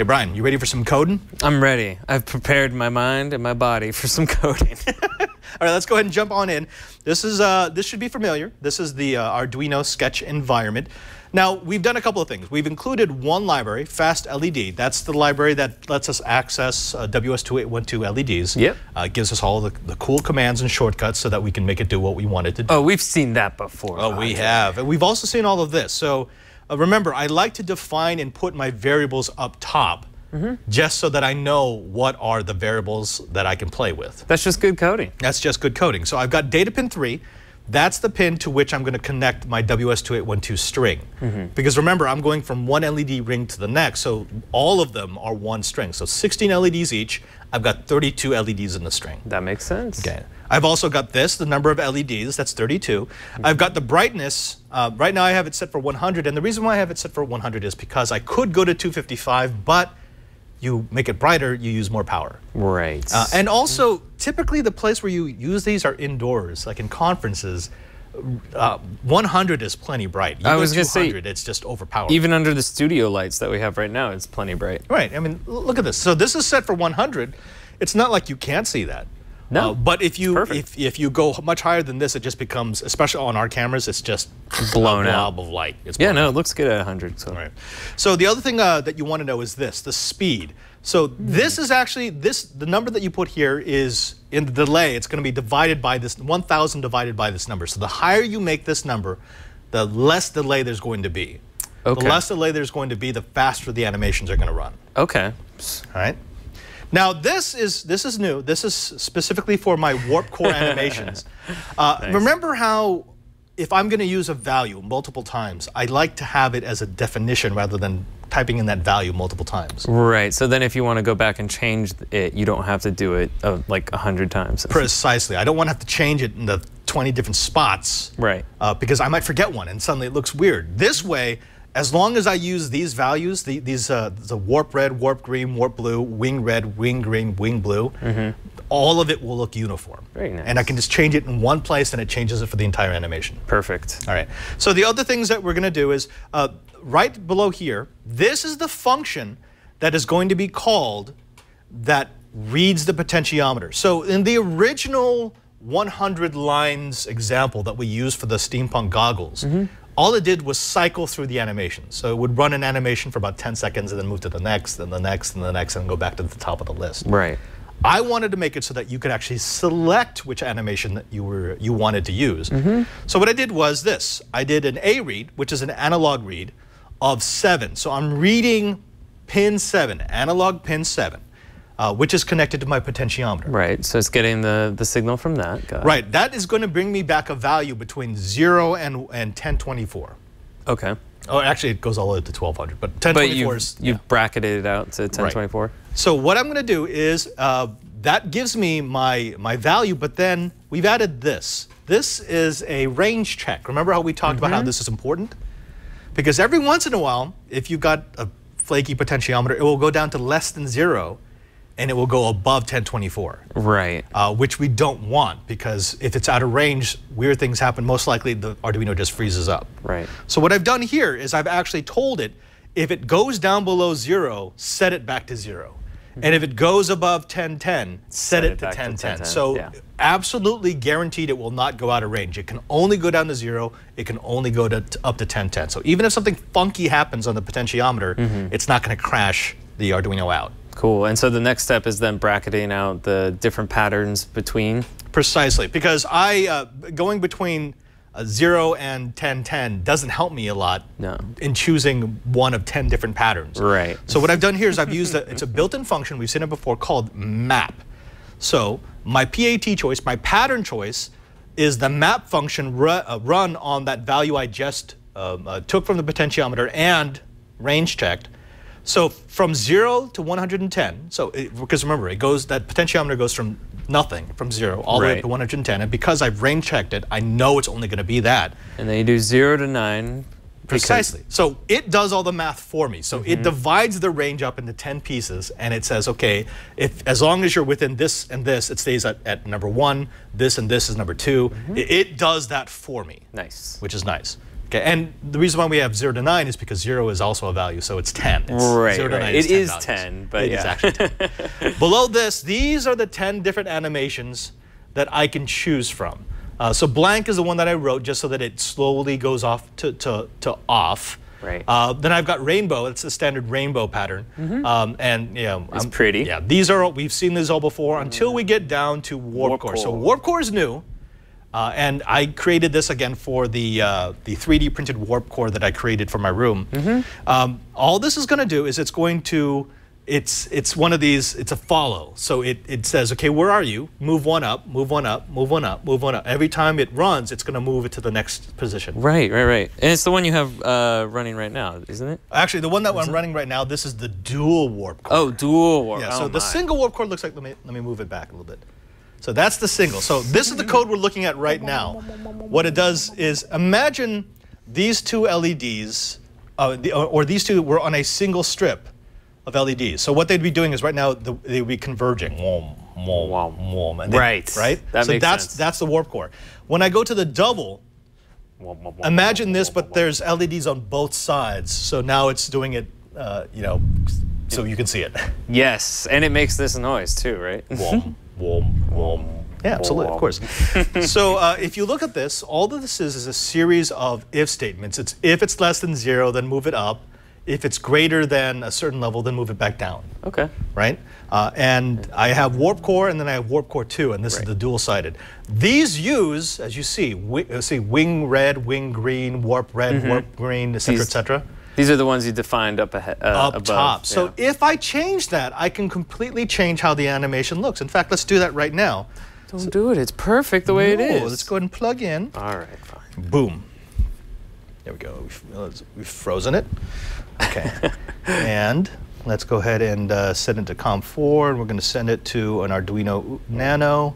Hey, Brian, you ready for some coding? I'm ready. I've prepared my mind and my body for some coding. All right, let's go ahead and jump on in. This is this should be familiar. This is the Arduino sketch environment. Now, we've done a couple of things. We've included one library, FastLED. That's the library that lets us access WS2812 LEDs. Yep. Gives us all the cool commands and shortcuts so that we can make it do what we want it to do. Oh, we've seen that before. Oh, we have. And we've also seen all of this. So remember, I like to define and put my variables up top. Mm-hmm. Just so that I know what are the variables that I can play with. That's just good coding. That's just good coding. So I've got data pin 3. That's the pin to which I'm going to connect my WS2812 string. Mm-hmm. Because remember, I'm going from one LED ring to the next, so all of them are one string. So 16 LEDs each. I've got 32 LEDs in the string. That makes sense. Okay. I've also got this, the number of LEDs. That's 32. Mm-hmm. I've got the brightness. Right now I have it set for 100, and the reason why I have it set for 100 is because I could go to 255, but you make it brighter, you use more power. Right. And also, typically the place where you use these are indoors, like in conferences. 100 is plenty bright. Even I was going to say, it's just overpowered. Even under the studio lights that we have right now, it's plenty bright. Right. I mean, look at this. So this is set for 100. It's not like you can't see that. No. But if you go much higher than this, it just becomes, especially on our cameras, it's just blown out of light. It's blown out. It looks good at 100. So. All right. So the other thing that you want to know is this, the speed. So this is actually the number that you put here is in the delay. It's going to be divided by this 1,000 divided by this number. So the higher you make this number, the less delay there's going to be. Okay. The less delay there's going to be, the faster the animations are going to run. Okay. All right. Now this is new. This is specifically for my Warp Core animations. Nice. Remember how if I'm going to use a value multiple times, I like to have it as a definition rather than typing in that value multiple times. Right. So then if you want to go back and change it, you don't have to do it like 100 times. Precisely. I don't want to have to change it in the 20 different spots. Right. Because I might forget one and suddenly it looks weird. This way, as long as I use these values, the warp red, warp green, warp blue, wing red, wing green, wing blue, all of it will look uniform. Very nice. And I can just change it in one place and it changes it for the entire animation. Perfect. All right. So the other things that we're going to do is right below here, this is the function that is going to be called that reads the potentiometer. So in the original 100 lines example that we used for the steampunk goggles, all it did was cycle through the animation. So it would run an animation for about 10 seconds and then move to the next, and the next, and the next, and go back to the top of the list. Right. I wanted to make it so that you could actually select which animation that you wanted to use. So what I did was this. I did an A read, which is an analog read, of 7. So I'm reading pin 7, analog pin 7. Which is connected to my potentiometer. Right, so it's getting the signal from that. Right, that is going to bring me back a value between 0 and 1024. Okay. Oh, actually, it goes all the way to 1200, but 1024 is... But you've bracketed it out to 1024. Right. So what I'm going to do is, that gives me my value, but then we've added this. This is a range check. Remember how we talked about how this is important? Because every once in a while, if you've got a flaky potentiometer, it will go down to less than 0. And it will go above 1024. Right. Which we don't want, because if it's out of range, weird things happen. Most likely the Arduino just freezes up. Right. So what I've done here is I've actually told it, if it goes down below 0, set it back to 0. And if it goes above 1010, set it to 1010. So absolutely guaranteed it will not go out of range. It can only go down to 0. It can only go to, up to 1010. So even if something funky happens on the potentiometer, it's not going to crash the Arduino out. Cool. And so the next step is then bracketing out the different patterns between? Precisely. Because I going between 0 and 1010 doesn't help me a lot in choosing one of 10 different patterns. Right. So what I've done here is I've used it's a built-in function, we've seen it before, called map. So my PAT choice, my pattern choice, is the map function run on that value I just took from the potentiometer and range checked. So from 0 to 110, so because remember, it goes, that potentiometer goes from nothing, from 0 all the way up to 110, and because I've range checked it, I know it's only going to be that. And then you do 0 to 9. Precisely. So it does all the math for me. So it divides the range up into 10 pieces, and it says, okay, if as long as you're within this and this, it stays at number 1, this and this is number 2. It does that for me. Nice. Which is nice. Okay, and the reason why we have 0 to 9 is because 0 is also a value, so it's 10. It's right, 0 to 9 is 10 It is values. 10, but it is actually 10. Below this, these are the 10 different animations that I can choose from. So blank is the one that I wrote just so that it slowly goes off to off. Right. Then I've got rainbow. It's the standard rainbow pattern. Mm-hmm. And you know, it's pretty. Yeah, these are, we've seen this all before until we get down to Warp Core. So Warp Core is new. And I created this again for the 3D printed Warp Core that I created for my room. Mm-hmm. All this is going to do is it's going to, it's one of these, it's a follow. So it says, okay, where are you? Move one up, move one up, move one up, move one up. Every time it runs, it's going to move it to the next position. Right, right, right. And it's the one you have running right now, isn't it? Actually, the one that I'm running right now, this is the dual Warp Core. Oh, dual Warp Core. Yeah, so the single Warp Core looks like, let me move it back a little bit. So that's the single. So this is the code we're looking at right now. What it does is imagine these two LEDs, or these two were on a single strip of LEDs. So what they'd be doing is right now they'd be converging. Right. Right? So that's the Warp Core. When I go to the double, imagine this, but there's LEDs on both sides. So now it's doing it, you know, so you can see it. Yes, and it makes this noise too, right? Yeah, absolutely, of course. So if you look at this, all that this is a series of if statements. It's if it's less than 0, then move it up. If it's greater than a certain level, then move it back down. Okay. Right? And I have Warp Core, and then I have Warp Core 2, and this is the dual-sided. These use, as you see, wing red, wing green, warp red, warp green, et cetera, et cetera. These are the ones you defined up ahead, above. Top. So if I change that, I can completely change how the animation looks. In fact, let's do that right now. Don't do it. It's perfect the way it is. Let's go ahead and plug in. All right, fine. Boom. There we go. We've frozen it. Okay. And let's go ahead and send it to COM4. And we're going to send it to an Arduino Nano.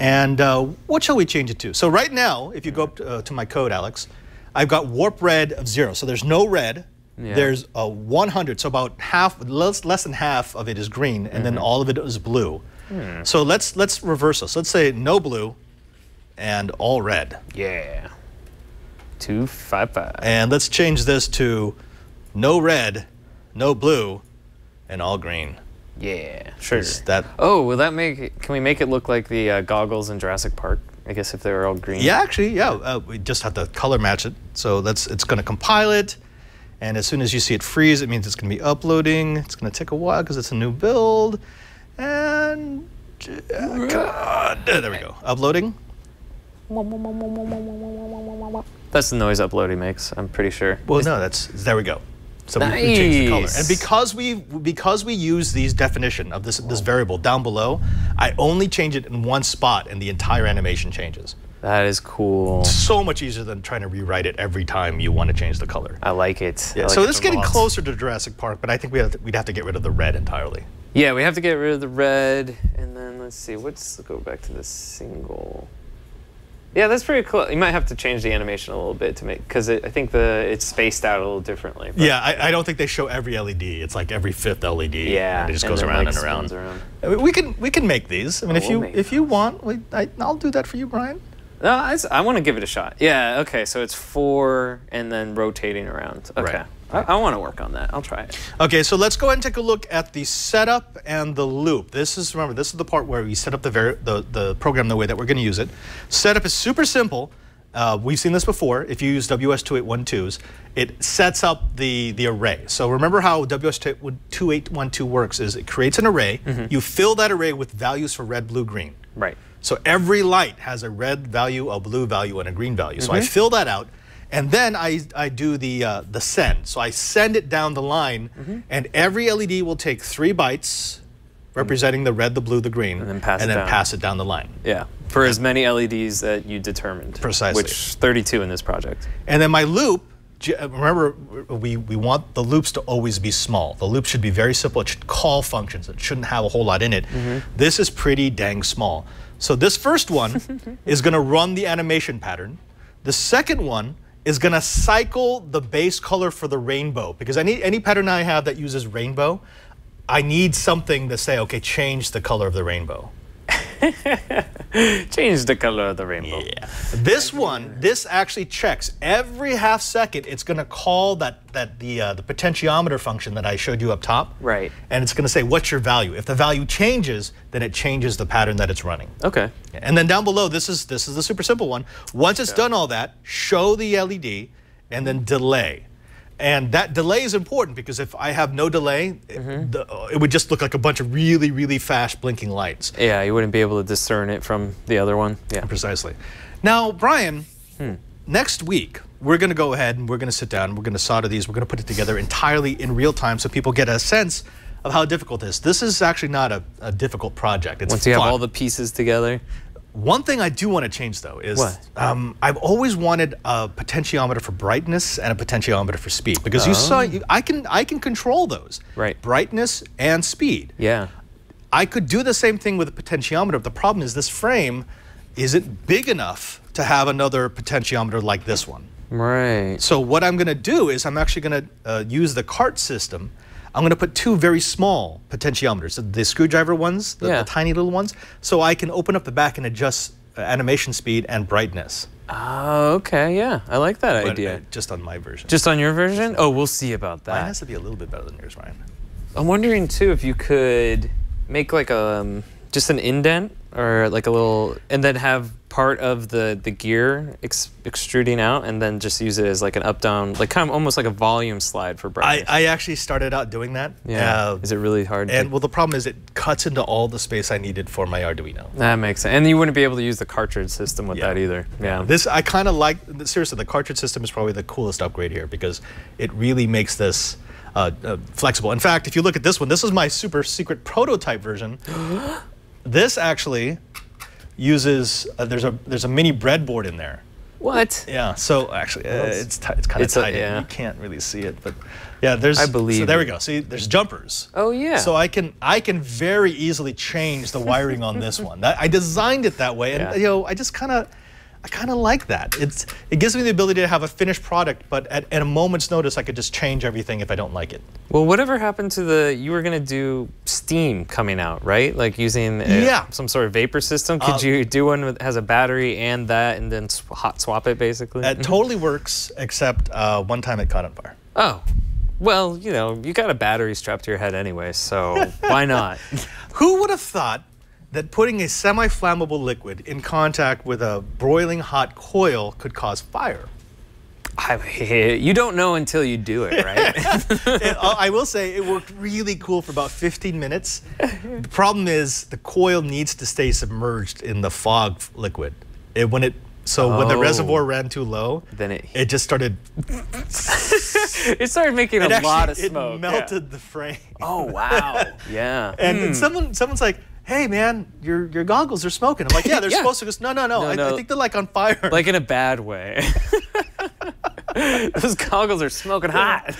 And what shall we change it to? So right now, if you go up to my code, Alex, I've got warp red of 0, so there's no red. Yeah. There's a 100, so about half, less than half of it is green, and then all of it is blue. Mm. So let's reverse this. Let's say no blue, and all red. Yeah. 255. And let's change this to no red, no blue, and all green. Yeah. Sure. Oh, will that make? Can we make it look like the goggles in Jurassic Park? I guess if they were all green. Yeah, actually, yeah. We just have to color match it. So it's going to compile it. And as soon as you see it freeze, it means it's going to be uploading. It's going to take a while because it's a new build. And there we go. Uploading. That's the noise uploading makes, I'm pretty sure. Well, no, there we go. So we change the color. And because we use these definition of this variable down below, I only change it in one spot and the entire animation changes. That is cool. So much easier than trying to rewrite it every time you want to change the color. I like it. Yeah. I like so this is getting closer to Jurassic Park, but I think we'd have to get rid of the red entirely. Yeah, we have to get rid of the red. And then let's see, let's go back to the single. Yeah, that's pretty cool. You might have to change the animation a little bit to make, because I think it's spaced out a little differently. But. Yeah, I don't think they show every LED. It's like every 5th LED. Yeah, and it just goes around like, and around. I mean, we can make these. I mean, if you want, I'll do that for you, Brian. No, I want to give it a shot. Yeah. Okay. So it's 4 and then rotating around. Okay. Right. I want to work on that. I'll try it. Okay, so let's go ahead and take a look at the setup and the loop. Remember, this is the part where we set up the program the way that we're going to use it. Setup is super simple. We've seen this before. If you use WS2812s, it sets up the array. So remember how WS2812 works is it creates an array. You fill that array with values for red, blue, green. Right. So every light has a red value, a blue value, and a green value. So I fill that out. And then I do the send. So I send it down the line, and every LED will take 3 bytes, representing the red, the blue, the green, and then pass it down the line. Yeah, for as many LEDs that you determined. Precisely. Which 32 in this project. And then my loop, remember, we want the loops to always be small. The loop should be very simple. It should call functions. It shouldn't have a whole lot in it. This is pretty dang small. So this first one is going to run the animation pattern. The second one is going to cycle the base color for the rainbow. Because I need any pattern I have that uses rainbow, I need something to say, okay, change the color of the rainbow. Change the color of the rainbow. Yeah. This actually checks every half second. It's going to call the potentiometer function that I showed you up top. Right. And it's going to say, what's your value? If the value changes, then it changes the pattern that it's running. Okay. And then down below, this is the super simple one. Once it's done all that, show the LED and then delay. And that delay is important because if I have no delay, it would just look like a bunch of really, really fast blinking lights. Yeah, you wouldn't be able to discern it from the other one. Yeah, precisely. Now, Brian, next week, we're going to go ahead and we're going to sit down, we're going to solder these, we're going to put it together entirely in real time so people get a sense of how difficult it is. This is actually not a difficult project. It's Once you have all the pieces together. One thing I do want to change, though, is I've always wanted a potentiometer for brightness and a potentiometer for speed, because you saw I can control those, right? Brightness and speed. Yeah, I could do the same thing with a potentiometer. But the problem is this frame isn't big enough to have another potentiometer like this one. Right. So what I'm going to do is I'm actually going to use the cart system. I'm going to put two very small potentiometers, the screwdriver ones, the tiny little ones, so I can open up the back and adjust animation speed and brightness. Oh, okay, yeah. I like that idea. Just on my version. Just on your version? Oh, we'll see about that. Mine has to be a little bit better than yours, Ryan. I'm wondering, too, if you could make like a, just an indent or like a little, and then have part of the gear extruding out, and then just use it as like an up down, like kind of almost like a volume slide for brightness. I actually started out doing that. Yeah. Is it really hard? And well, the problem is it cuts into all the space I needed for my Arduino. That makes sense. And you wouldn't be able to use the cartridge system with that either. Yeah. This I kind of like. Seriously, the cartridge system is probably the coolest upgrade here because it really makes this flexible. In fact, if you look at this one, this is my super secret prototype version. This actually uses there's a mini breadboard in there. What? Yeah. So actually, it's kind of tight. Yeah. You can't really see it, but yeah, there's. I believe. So there we go. See, there's jumpers. Oh yeah. So I can very easily change the wiring on this one. I designed it that way, and you know, I kind of like that. It gives me the ability to have a finished product, but at a moment's notice, I could just change everything if I don't like it. Well, whatever happened to you were gonna do steam coming out, right? Like using some sort of vapor system. Could you do one that has a battery and that, and then hot swap it basically? That totally works, except one time it caught on fire. Oh. Well, you know, you got a battery strapped to your head anyway, so why not? Who would have thought that putting a semi-flammable liquid in contact with a boiling hot coil could cause fire? You don't know until you do it, right? I will say it worked really cool for about 15 minutes. The problem is the coil needs to stay submerged in the fog liquid. When the reservoir ran too low, then it just started. It started making a lot of smoke. It melted the frame. Oh wow! Yeah. And then someone's like, hey man, your goggles are smoking. I'm like, yeah, they're supposed to. Just, no, I think they're like on fire. Like in a bad way. Those goggles are smoking hot.